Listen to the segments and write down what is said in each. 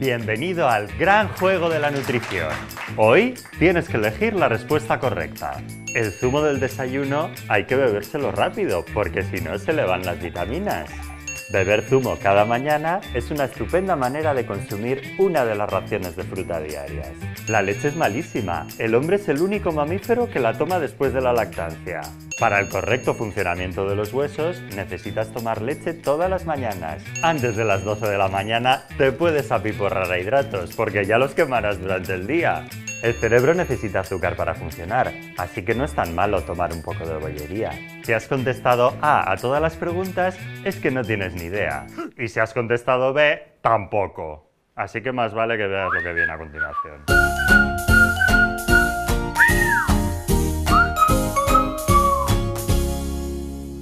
Bienvenido al gran juego de la nutrición. Hoy tienes que elegir la respuesta correcta. El zumo del desayuno hay que bebérselo rápido, porque si no se le van las vitaminas. Beber zumo cada mañana es una estupenda manera de consumir una de las raciones de fruta diarias. La leche es malísima. El hombre es el único mamífero que la toma después de la lactancia. Para el correcto funcionamiento de los huesos, necesitas tomar leche todas las mañanas. Antes de las 12 de la mañana te puedes apiporrar a hidratos, porque ya los quemarás durante el día. El cerebro necesita azúcar para funcionar, así que no es tan malo tomar un poco de bollería. Si has contestado A a todas las preguntas, es que no tienes ni idea. Y si has contestado B, tampoco. Así que más vale que veas lo que viene a continuación.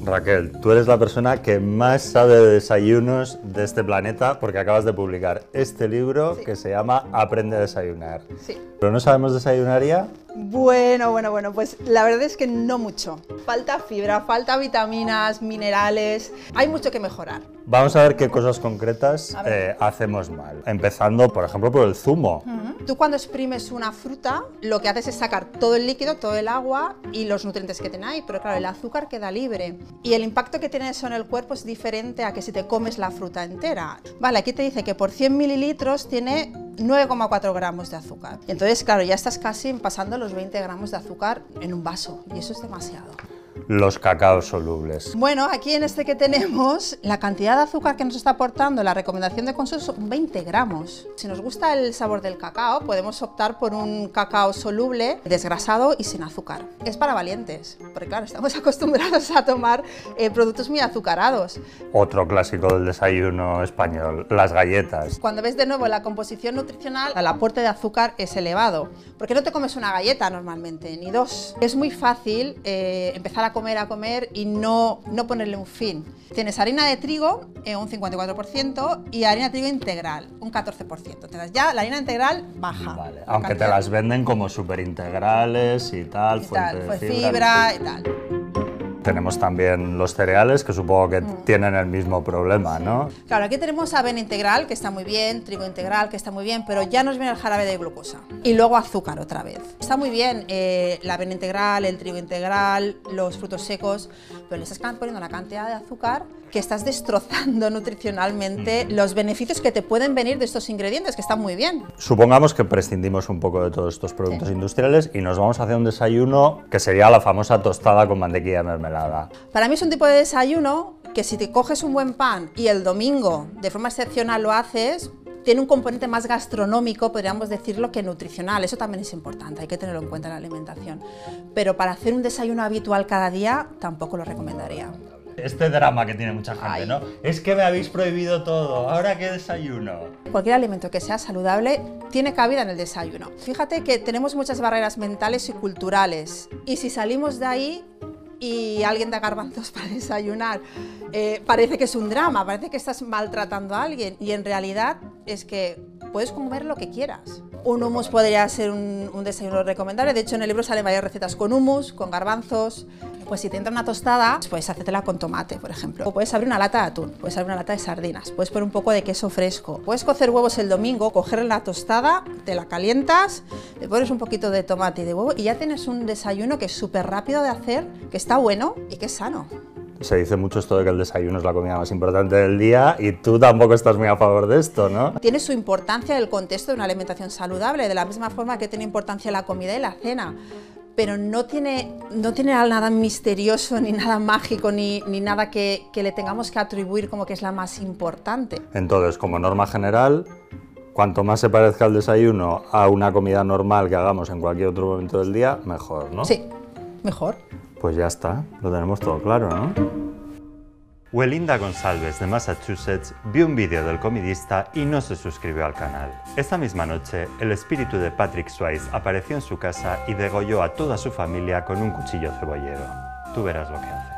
Raquel, tú eres la persona que más sabe de desayunos de este planeta porque acabas de publicar este libro que se llama Aprende a desayunar. Sí. ¿Pero no sabemos desayunar ya? Bueno, pues la verdad es que no mucho. Falta fibra, falta vitaminas, minerales, hay mucho que mejorar. Vamos a ver qué cosas concretas hacemos mal. Empezando, por ejemplo, por el zumo. Tú cuando exprimes una fruta, lo que haces es sacar todo el líquido, todo el agua y los nutrientes que tiene ahí, pero claro, el azúcar queda libre. Y el impacto que tiene eso en el cuerpo es diferente a que si te comes la fruta entera. Vale, aquí te dice que por 100 mililitros tiene 9,4 gramos de azúcar. Y entonces, claro, ya estás casi pasando los 20 gramos de azúcar en un vaso y eso es demasiado. Los cacaos solubles. Bueno, aquí en este que tenemos, la cantidad de azúcar que nos está aportando la recomendación de consumo son 20 gramos. Si nos gusta el sabor del cacao, podemos optar por un cacao soluble, desgrasado y sin azúcar. Es para valientes, porque claro, estamos acostumbrados a tomar productos muy azucarados. Otro clásico del desayuno español, las galletas. Cuando ves de nuevo la composición nutricional, el aporte de azúcar es elevado. Porque no te comes una galleta normalmente, ni dos. Es muy fácil empezar a comer y no ponerle un fin. Tienes harina de trigo un 54% y harina de trigo integral un 14%. Entonces ya la harina integral baja. Vale, aunque te las venden como súper integrales y tal, fuente de fibra y tal. Tenemos también los cereales, que supongo que tienen el mismo problema, ¿no? Claro, aquí tenemos avena integral, que está muy bien, trigo integral, que está muy bien, pero ya nos viene el jarabe de glucosa. Y luego azúcar otra vez. Está muy bien la avena integral, el trigo integral, los frutos secos, pero le estás poniendo una cantidad de azúcar que estás destrozando nutricionalmente los beneficios que te pueden venir de estos ingredientes, que están muy bien. Supongamos que prescindimos un poco de todos estos productos industriales y nos vamos a hacer un desayuno que sería la famosa tostada con mantequilla de mermelada. Para mí es un tipo de desayuno que si te coges un buen pan y el domingo de forma excepcional lo haces, tiene un componente más gastronómico, podríamos decirlo, que nutricional. Eso también es importante, hay que tenerlo en cuenta en la alimentación. Pero para hacer un desayuno habitual cada día, tampoco lo recomendaría. Este drama que tiene mucha gente, ¿no? Es que me habéis prohibido todo, ¿ahora qué desayuno? Cualquier alimento que sea saludable tiene cabida en el desayuno. Fíjate que tenemos muchas barreras mentales y culturales, y si salimos de ahí y alguien da garbanzos para desayunar, parece que es un drama, parece que estás maltratando a alguien, y en realidad es que puedes comer lo que quieras. Un hummus podría ser un desayuno recomendable, de hecho en el libro salen varias recetas con hummus, con garbanzos. Pues si te entra una tostada, puedes hacértela con tomate, por ejemplo. O puedes abrir una lata de atún, puedes abrir una lata de sardinas, puedes poner un poco de queso fresco. Puedes cocer huevos el domingo, coger la tostada, te la calientas, le pones un poquito de tomate y de huevo y ya tienes un desayuno que es súper rápido de hacer, que está bueno y que es sano. Se dice mucho esto de que el desayuno es la comida más importante del día y tú tampoco estás muy a favor de esto, ¿no? Tiene su importancia en el contexto de una alimentación saludable, de la misma forma que tiene importancia la comida y la cena. Pero no tiene nada misterioso, ni nada mágico, ni nada que le tengamos que atribuir como que es la más importante. Entonces, como norma general, cuanto más se parezca el desayuno a una comida normal que hagamos en cualquier otro momento del día, mejor, ¿no? Sí, mejor. Pues ya está, lo tenemos todo claro, ¿no? Welinda González de Massachusetts vio un vídeo del Comidista y no se suscribió al canal. Esta misma noche, el espíritu de Patrick Swayze apareció en su casa y degolló a toda su familia con un cuchillo cebollero. Tú verás lo que hace.